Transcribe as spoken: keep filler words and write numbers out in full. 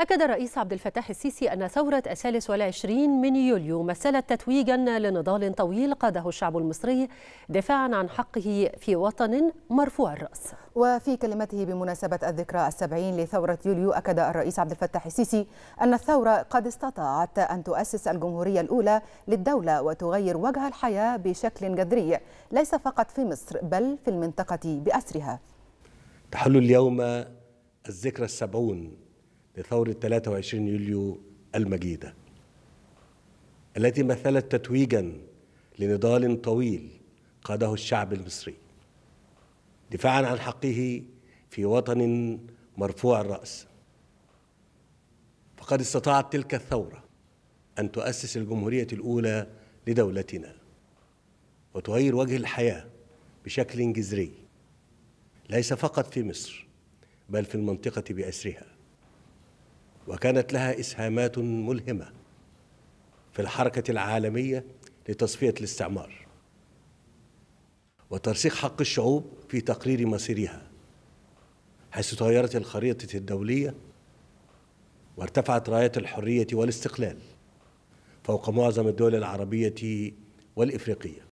أكد الرئيس عبد الفتاح السيسي أن ثورة الثالث والعشرين من يوليو مثلت تتويجا لنضال طويل قاده الشعب المصري دفاعا عن حقه في وطن مرفوع الرأس. وفي كلمته بمناسبة الذكرى السبعين لثورة يوليو، أكد الرئيس عبد الفتاح السيسي أن الثورة قد استطاعت أن تؤسس الجمهورية الأولى للدولة وتغير وجه الحياة بشكل جذري، ليس فقط في مصر بل في المنطقة بأسرها. تحل اليوم الذكرى السبعون لثورة ثلاثة وعشرين يوليو المجيدة، التي مثلت تتويجا لنضال طويل قاده الشعب المصري دفاعا عن حقه في وطن مرفوع الرأس. فقد استطاعت تلك الثورة أن تؤسس الجمهورية الأولى لدولتنا وتغير وجه الحياة بشكل جذري، ليس فقط في مصر بل في المنطقة بأسرها، وكانت لها إسهامات ملهمة في الحركة العالمية لتصفية الاستعمار وترسيخ حق الشعوب في تقرير مصيرها، حيث تغيرت الخريطة الدولية وارتفعت راية الحرية والاستقلال فوق معظم الدول العربية والإفريقية.